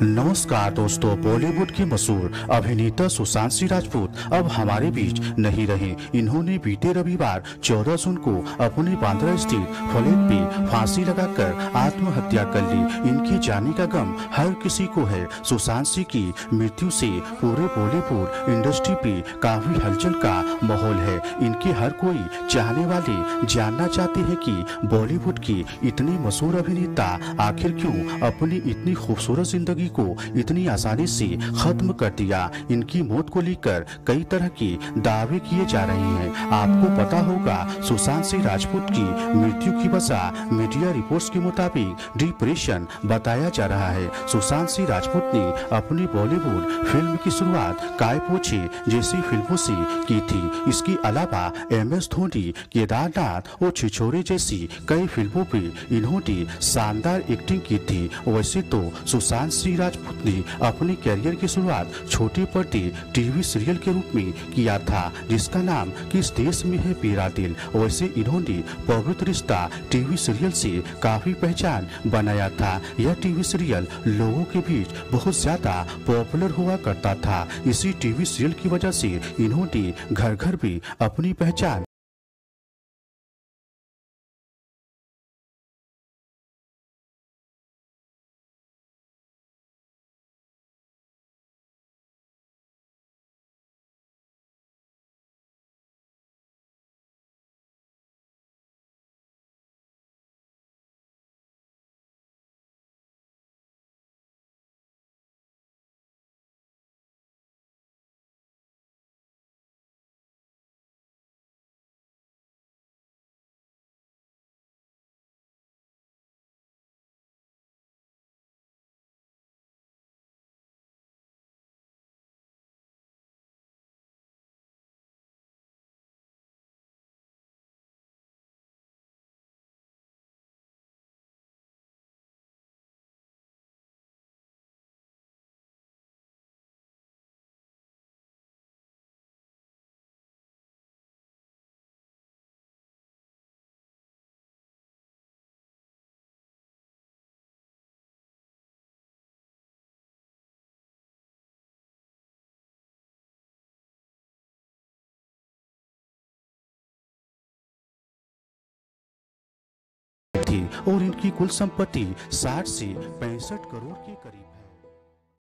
नमस्कार दोस्तों, बॉलीवुड की मशहूर अभिनेता सुशांत सिंह राजपूत अब हमारे बीच नहीं रहे। इन्होंने बीते रविवार 14 जून को अपने बांद्रा स्थित फ्लैट पे फांसी लगाकर आत्महत्या कर ली। इनके जाने का गम हर किसी को है। सुशांत सिंह की मृत्यु से पूरे बॉलीवुड इंडस्ट्री पे काफी हलचल का माहौल है। इनके हर कोई चाहने वाले जानना चाहते है कि बॉलीवुड के इतने मशहूर अभिनेता आखिर क्यों अपनी इतनी खूबसूरत जिंदगी को इतनी आसानी से खत्म कर दिया। इनकी मौत को लेकर कई तरह के दावे किए जा रहे हैं। आपको पता होगा सुशांत सिंह राजपूत की मृत्यु की वजह मीडिया रिपोर्ट्स के मुताबिक डिप्रेशन बताया जा रहा है। सुशांत सिंह राजपूत ने अपनी बॉलीवुड फिल्म की शुरुआत कायपोचे जैसी फिल्मों से की थी। इसके अलावा MS धोनी, केदारनाथ और छिछोरी जैसी कई फिल्मों पर इन्होंने शानदार एक्टिंग की थी। वैसे तो सुशांत श्री राजपूत ने अपने कैरियर की शुरुआत छोटे पर्दे टीवी सीरियल के रूप में किया था, जिसका नाम किस देश में है पेरा तिल। वैसे इन्होंने पवित्र रिश्ता टीवी सीरियल से काफी पहचान बनाया था। यह टीवी सीरियल लोगों के बीच बहुत ज्यादा पॉपुलर हुआ करता था। इसी टीवी सीरियल की वजह से इन्होंने घर घर भी अपनी पहचान थी और इनकी कुल संपत्ति 60 से 65 करोड़ के करीब है।